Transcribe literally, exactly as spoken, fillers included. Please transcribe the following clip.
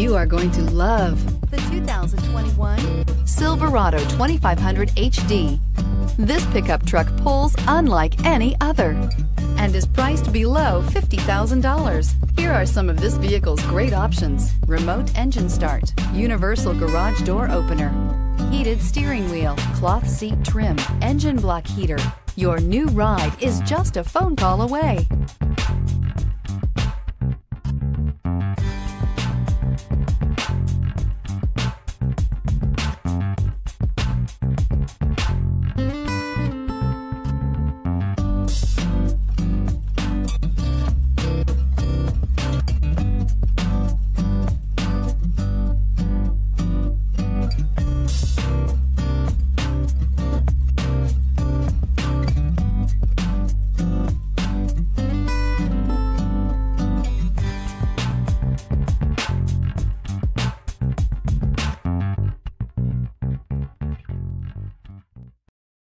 You are going to love the two thousand twenty-one Silverado twenty-five hundred H D. This pickup truck pulls unlike any other and is priced below fifty thousand dollars. Here are some of this vehicle's great options: remote engine start, universal garage door opener, heated steering wheel, cloth seat trim, engine block heater. Your new ride is just a phone call away.